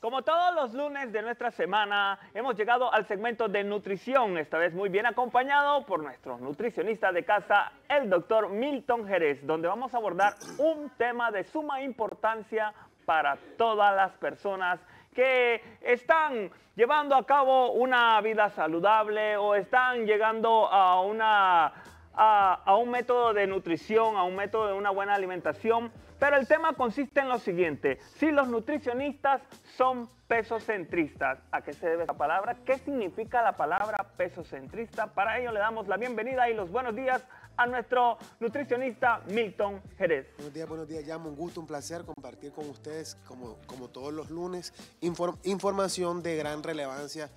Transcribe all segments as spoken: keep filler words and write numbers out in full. Como todos los lunes de nuestra semana, hemos llegado al segmento de nutrición, esta vez muy bien acompañado por nuestro nutricionista de casa, el doctor Milton Jerez, donde vamos a abordar un tema de suma importancia para todas las personas que están llevando a cabo una vida saludable o están llegando a una... A, a un método de nutrición, a un método de una buena alimentación, pero el tema consiste en lo siguiente: si los nutricionistas son pesocentristas. ¿A qué se debe esta palabra? ¿Qué significa la palabra pesocentrista? Para ello le damos la bienvenida y los buenos días a nuestro nutricionista Milton Jerez. Buenos días, buenos días, Yamo. Un gusto, un placer compartir con ustedes, como, como todos los lunes, inform, información de gran relevancia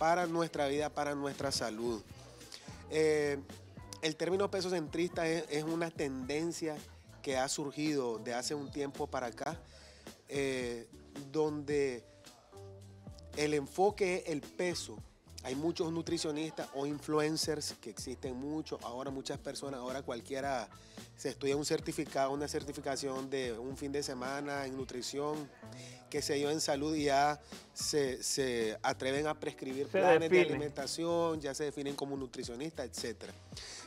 para nuestra vida, para nuestra salud. Eh, El término pesocentrista es, es una tendencia que ha surgido de hace un tiempo para acá, eh, donde el enfoque es el peso. Hay muchos nutricionistas o influencers que existen muchos, ahora muchas personas, ahora cualquiera se estudia un certificado, una certificación de un fin de semana en nutrición, que se dio en salud, y ya se, se atreven a prescribir se planes define. de alimentación, ya se definen como nutricionistas, etcétera.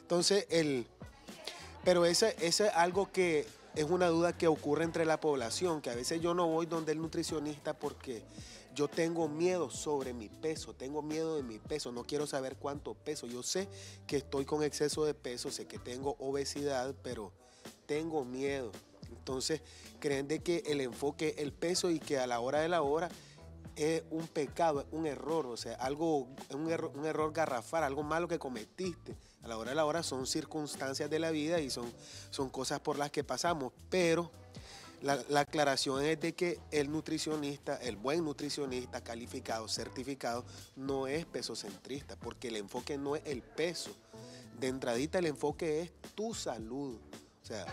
Entonces, el, pero ese, ese es algo que es una duda que ocurre entre la población, que a veces yo no voy donde el nutricionista porque yo tengo miedo sobre mi peso, tengo miedo de mi peso, no quiero saber cuánto peso. Yo sé que estoy con exceso de peso, sé que tengo obesidad, pero tengo miedo. Entonces, creen de que el enfoque es el peso y que a la hora de la hora es un pecado, es un error, o sea, algo, un, erro, un error garrafal, algo malo que cometiste. A la hora de la hora son circunstancias de la vida y son, son cosas por las que pasamos, pero la, la aclaración es de que el nutricionista, el buen nutricionista calificado, certificado, no es pesocentrista, porque el enfoque no es el peso. De entradita el enfoque es tu salud, o sea,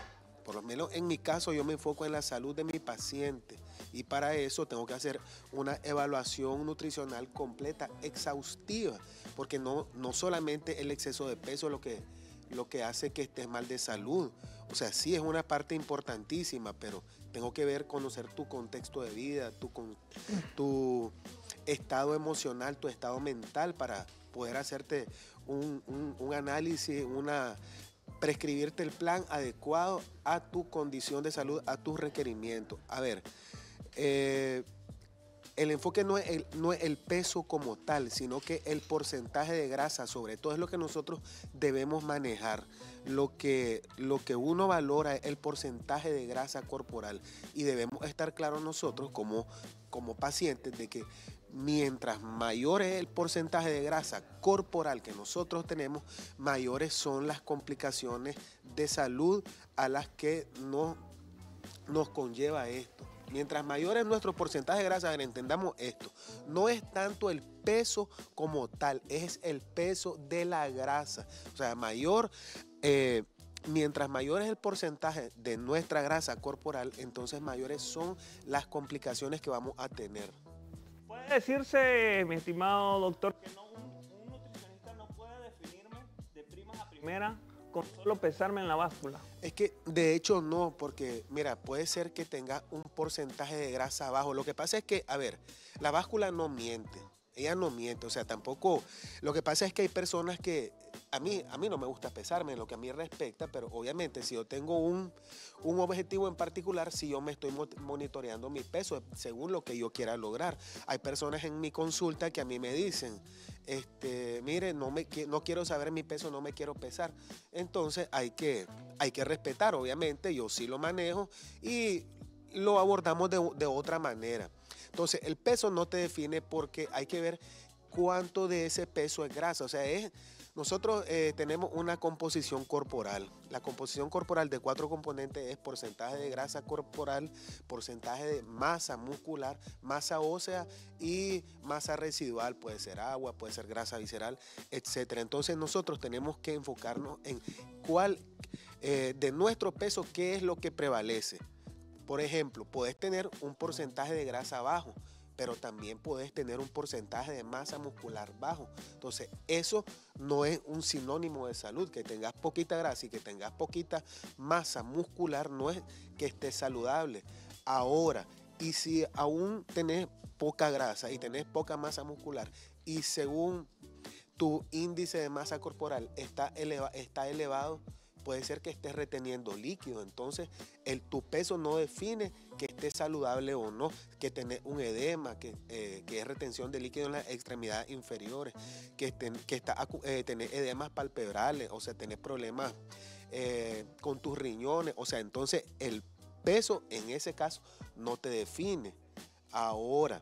por lo menos en mi caso yo me enfoco en la salud de mi paciente y para eso tengo que hacer una evaluación nutricional completa, exhaustiva, porque no, no solamente el exceso de peso es lo que, lo que hace que estés mal de salud. O sea, sí es una parte importantísima, pero tengo que ver, conocer tu contexto de vida, tu, tu estado emocional, tu estado mental para poder hacerte un, un, un análisis, una... prescribirte el plan adecuado a tu condición de salud, a tus requerimientos. A ver, eh, el enfoque no es el, no es el peso como tal, sino que el porcentaje de grasa, sobre todo, es lo que nosotros debemos manejar. Lo que, lo que uno valora es el porcentaje de grasa corporal y debemos estar claros nosotros como, como pacientes de que mientras mayor es el porcentaje de grasa corporal que nosotros tenemos, mayores son las complicaciones de salud a las que no, nos conlleva esto. Mientras mayor es nuestro porcentaje de grasa, entendamos esto, no es tanto el peso como tal, es el peso de la grasa. O sea, mayor, eh, mientras mayor es el porcentaje de nuestra grasa corporal, entonces mayores son las complicaciones que vamos a tener. ¿Puede decirse, mi estimado doctor, que no, un, un nutricionista no puede definirme de primas a primera con solo pesarme en la báscula? Es que de hecho no, porque mira, puede ser que tenga un porcentaje de grasa bajo. Lo que pasa es que, a ver, la báscula no miente, ella no miente, o sea, tampoco. Lo que pasa es que hay personas que, a mí, a mí no me gusta pesarme en lo que a mí respecta, pero obviamente si yo tengo un, un objetivo en particular, si yo me estoy monitoreando mi peso según lo que yo quiera lograr. Hay personas en mi consulta que a mí me dicen, este, mire, no, me, no quiero saber mi peso, no me quiero pesar. Entonces hay que, hay que respetar, obviamente, yo sí lo manejo y lo abordamos de, de otra manera. Entonces el peso no te define porque hay que ver cuánto de ese peso es grasa, o sea, es... Nosotros eh, tenemos una composición corporal. La composición corporal de cuatro componentes es porcentaje de grasa corporal, porcentaje de masa muscular, masa ósea y masa residual. Puede ser agua, puede ser grasa visceral, etcétera. Entonces nosotros tenemos que enfocarnos en cuál eh, de nuestro peso, qué es lo que prevalece. Por ejemplo, podés tener un porcentaje de grasa bajo, pero también puedes tener un porcentaje de masa muscular bajo. Entonces, eso no es un sinónimo de salud. Que tengas poquita grasa y que tengas poquita masa muscular no es que estés saludable. Ahora, Y si aún tenés poca grasa y tenés poca masa muscular y según tu índice de masa corporal está, eleva, está elevado, puede ser que estés reteniendo líquido. Entonces el, tu peso no define que estés saludable o no, que tenés un edema, que, eh, que es retención de líquido en las extremidades inferiores, que, ten, que está, eh, tenés edemas palpebrales, o sea, tenés problemas eh, con tus riñones. O sea, entonces el peso en ese caso no te define. Ahora,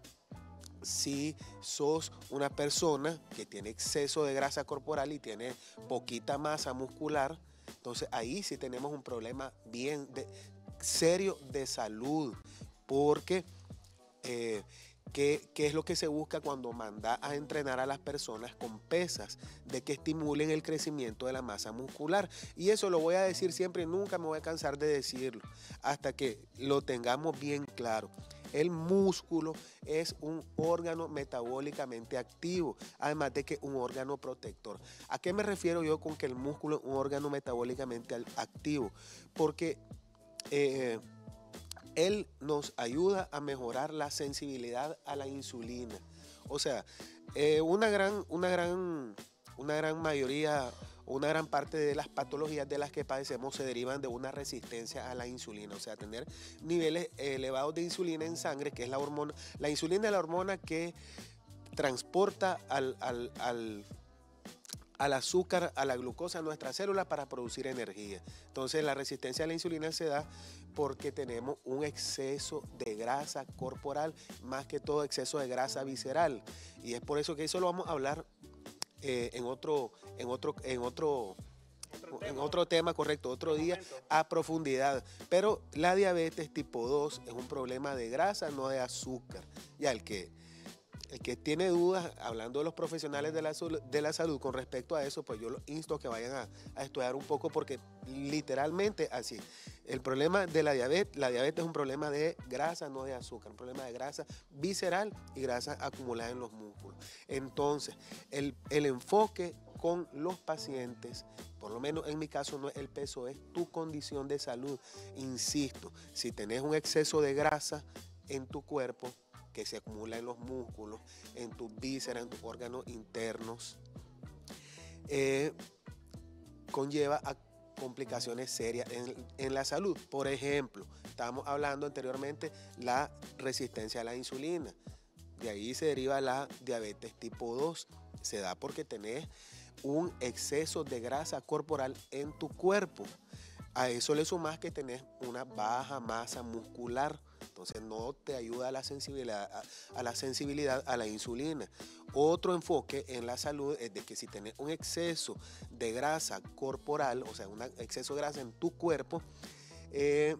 si sos una persona que tiene exceso de grasa corporal y tiene poquita masa muscular, entonces ahí sí tenemos un problema bien de, serio de salud, porque eh, ¿qué, ¿qué es lo que se busca cuando manda a entrenar a las personas con pesas? De que estimulen el crecimiento de la masa muscular. Y eso lo voy a decir siempre y nunca me voy a cansar de decirlo, hasta que lo tengamos bien claro. El músculo es un órgano metabólicamente activo, además de que un órgano protector. ¿A qué me refiero yo con que el músculo es un órgano metabólicamente activo? Porque eh, él nos ayuda a mejorar la sensibilidad a la insulina. O sea, eh, una gran, una gran, una gran mayoría... Una gran parte de las patologías de las que padecemos se derivan de una resistencia a la insulina, o sea, tener niveles elevados de insulina en sangre, que es la hormona. La insulina es la hormona que transporta al, al, al, al azúcar, a la glucosa, a nuestras células para producir energía. Entonces, la resistencia a la insulina se da porque tenemos un exceso de grasa corporal, más que todo exceso de grasa visceral. Y es por eso que eso lo vamos a hablar Eh, en otro, en otro, en otro, otro en otro tema, correcto, otro día a profundidad. Pero la diabetes tipo dos es un problema de grasa, no de azúcar. Y al que, el que tiene dudas, hablando de los profesionales de la, de la salud con respecto a eso, pues yo los insto a que vayan a, a estudiar un poco, porque literalmente así. El problema de la diabetes, la diabetes es un problema de grasa, no de azúcar, un problema de grasa visceral y grasa acumulada en los músculos. Entonces, el, el enfoque con los pacientes, por lo menos en mi caso, no es el peso, es tu condición de salud. Insisto, si tenés un exceso de grasa en tu cuerpo, que se acumula en los músculos, en tus vísceras, en tus órganos internos, eh, conlleva a complicaciones serias en, en la salud. Por ejemplo, estábamos hablando anteriormente la resistencia a la insulina. De ahí se deriva la diabetes tipo dos. Se da porque tenés un exceso de grasa corporal en tu cuerpo. A eso le sumás que tenés una baja masa muscular. Entonces no te ayuda a la sensibilidad a, a la sensibilidad a la insulina. Otro enfoque en la salud es de que si tenés un exceso de grasa corporal, o sea, un exceso de grasa en tu cuerpo, eh,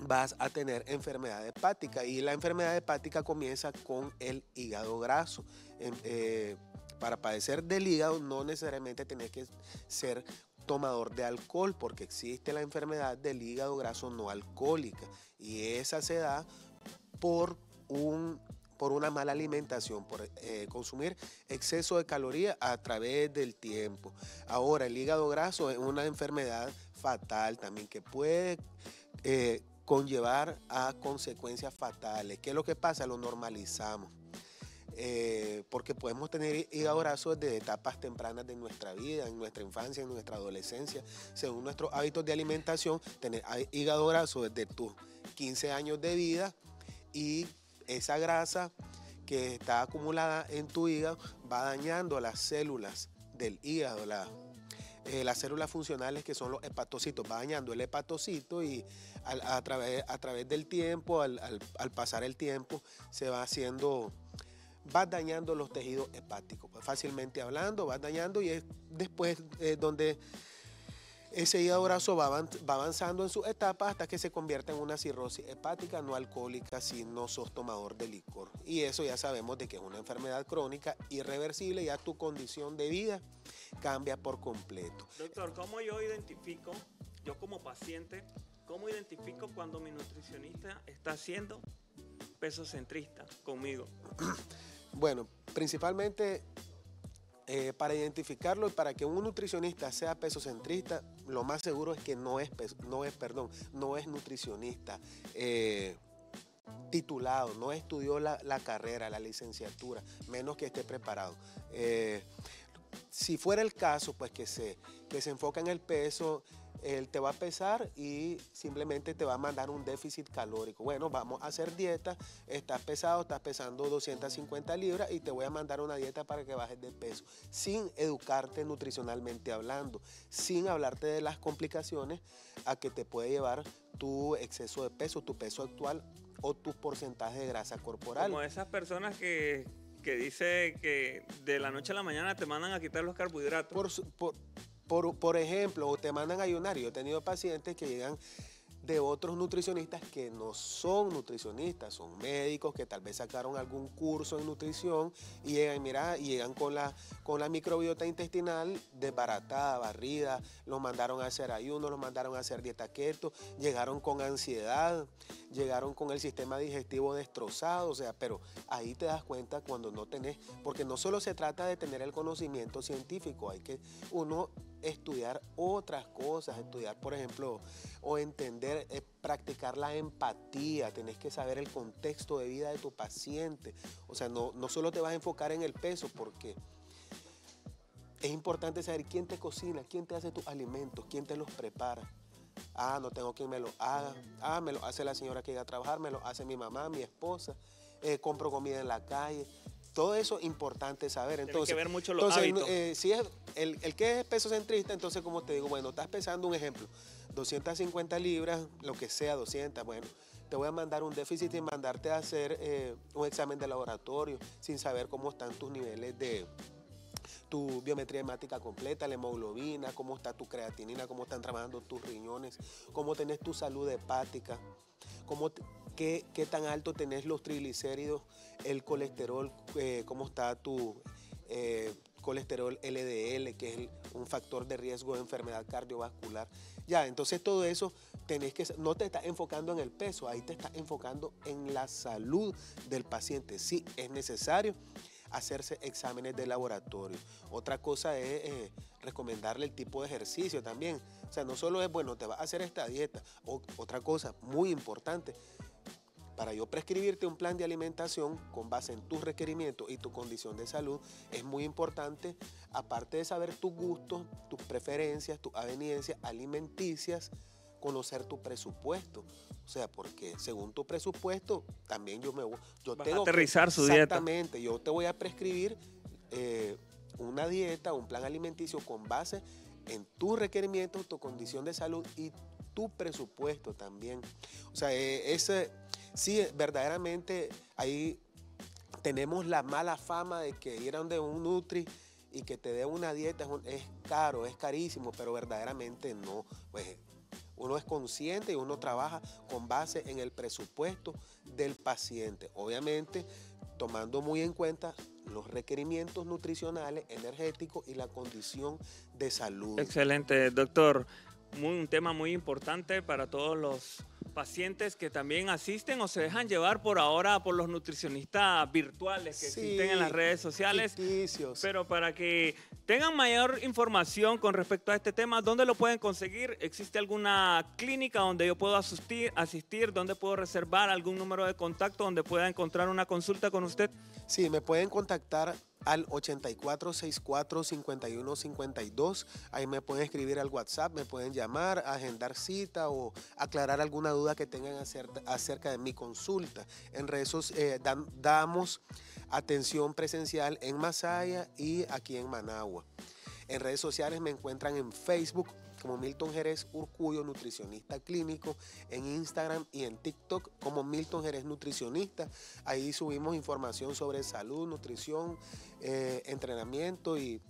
vas a tener enfermedad hepática. Y la enfermedad hepática comienza con el hígado graso. Eh, eh, para padecer del hígado no necesariamente tenés que ser tomador de alcohol, porque existe la enfermedad del hígado graso no alcohólica, y esa se da por, un, por una mala alimentación, por eh, consumir exceso de calorías a través del tiempo. Ahora, el hígado graso es una enfermedad fatal también que puede eh, conllevar a consecuencias fatales. ¿Qué es lo que pasa? Lo normalizamos. Eh, porque podemos tener hígado graso desde etapas tempranas de nuestra vida, en nuestra infancia, en nuestra adolescencia. Según nuestros hábitos de alimentación, tener hígado graso desde tus quince años de vida, y esa grasa que está acumulada en tu hígado va dañando las células del hígado, la, eh, las células funcionales que son los hepatocitos, va dañando el hepatocito, y al, a, través, a través del tiempo, al, al, al pasar el tiempo, se va haciendo... vas dañando los tejidos hepáticos, fácilmente hablando, vas dañando, y es después eh, donde ese hígado graso va, avanz, va avanzando en sus etapas hasta que se convierte en una cirrosis hepática no alcohólica si no sos tomador de licor. Y eso ya sabemos de que es una enfermedad crónica irreversible, ya tu condición de vida cambia por completo. Doctor, ¿cómo yo identifico, yo como paciente, cómo identifico cuando mi nutricionista está siendo pesocentrista conmigo? Bueno, principalmente eh, para identificarlo y para que un nutricionista sea pesocentrista, lo más seguro es que no es, no es, perdón, no es nutricionista. Eh, titulado, no estudió la, la carrera, la licenciatura, menos que esté preparado. Eh, si fuera el caso, pues que se, que se enfoca en el peso, él te va a pesar y simplemente te va a mandar un déficit calórico. Bueno, vamos a hacer dieta, estás pesado, estás pesando doscientas cincuenta libras y te voy a mandar una dieta para que bajes de peso, sin educarte nutricionalmente hablando, sin hablarte de las complicaciones a que te puede llevar tu exceso de peso, tu peso actual o tu porcentaje de grasa corporal. Como esas personas que, que dicen que de la noche a la mañana te mandan a quitar los carbohidratos. Por, por, Por, por ejemplo, o te mandan a ayunar. Yo he tenido pacientes que llegan de otros nutricionistas que no son nutricionistas, son médicos que tal vez sacaron algún curso en nutrición y llegan, mira, y llegan con la, con la microbiota intestinal desbaratada, barrida, los mandaron a hacer ayuno, los mandaron a hacer dieta keto, llegaron con ansiedad, llegaron con el sistema digestivo destrozado, o sea, pero ahí te das cuenta cuando no tenés, porque no solo se trata de tener el conocimiento científico, hay que uno estudiar otras cosas, estudiar, por ejemplo, o entender, eh, practicar la empatía, tenés que saber el contexto de vida de tu paciente, o sea, no, no solo te vas a enfocar en el peso, porque es importante saber quién te cocina, quién te hace tus alimentos, quién te los prepara. Ah, no tengo quien me lo haga, ah, me lo hace la señora que llega a trabajar, me lo hace mi mamá, mi esposa, eh, compro comida en la calle. Todo eso es importante saber. Entonces, tienes que ver mucho los entonces, hábitos. Eh, si es el, el que es pesocentrista, entonces como te digo, bueno, estás pesando un ejemplo, doscientas cincuenta libras, lo que sea, doscientas, bueno, te voy a mandar un déficit y mandarte a hacer eh, un examen de laboratorio sin saber cómo están tus niveles de tu biometría hemática completa, la hemoglobina, cómo está tu creatinina, cómo están trabajando tus riñones, cómo tenés tu salud hepática, cómo te, qué, qué tan alto tenés los triglicéridos, el colesterol, eh, cómo está tu eh, colesterol L D L, que es el, un factor de riesgo de enfermedad cardiovascular. Ya, entonces todo eso tenés que, no te estás enfocando en el peso, ahí te estás enfocando en la salud del paciente. Sí, es necesario hacerse exámenes de laboratorio. Otra cosa es eh, recomendarle el tipo de ejercicio también. O sea, no solo es, bueno, te vas a hacer esta dieta. O, otra cosa muy importante, para yo prescribirte un plan de alimentación con base en tus requerimientos y tu condición de salud, es muy importante, aparte de saber tus gustos, tus preferencias, tus aveniencias alimenticias, conocer tu presupuesto. O sea, porque según tu presupuesto, también yo me voy a aterrizar su dieta. Exactamente, yo te voy a prescribir eh, una dieta, un plan alimenticio con base en tus requerimientos, tu condición de salud y tu presupuesto también. O sea, eh, ese... Sí, verdaderamente ahí tenemos la mala fama de que ir a donde un nutri y que te dé una dieta es caro, es carísimo, pero verdaderamente no. Pues uno es consciente y uno trabaja con base en el presupuesto del paciente. Obviamente tomando muy en cuenta los requerimientos nutricionales, energéticos y la condición de salud. Excelente, doctor. Muy, un tema muy importante para todos los pacientes que también asisten o se dejan llevar por ahora por los nutricionistas virtuales que sí, existen en las redes sociales. Ficticios. Pero para que tengan mayor información con respecto a este tema, ¿dónde lo pueden conseguir? ¿Existe alguna clínica donde yo puedo asistir, asistir? ¿Dónde puedo reservar algún número de contacto donde pueda encontrar una consulta con usted? Sí, me pueden contactar al ochenta y cuatro, sesenta y cuatro, cincuenta y uno, cincuenta y dos. Ahí me pueden escribir al WhatsApp, me pueden llamar, agendar cita o aclarar alguna duda que tengan acerca de mi consulta. En redes eh, damos atención presencial en Masaya y aquí en Managua. En redes sociales me encuentran en Facebook como Milton Jerez Urcuyo, nutricionista clínico, en Instagram y en TikTok como Milton Jerez Nutricionista. Ahí subimos información sobre salud, nutrición, eh, entrenamiento y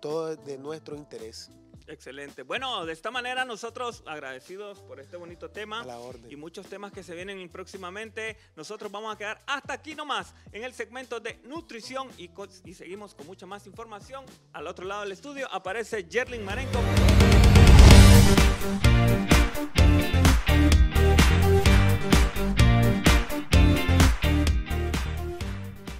todo de nuestro interés. Excelente. Bueno, de esta manera nosotros agradecidos por este bonito tema y muchos temas que se vienen próximamente. Nosotros vamos a quedar hasta aquí nomás en el segmento de nutrición y, y seguimos con mucha más información. Al otro lado del estudio aparece Jerling Marenco.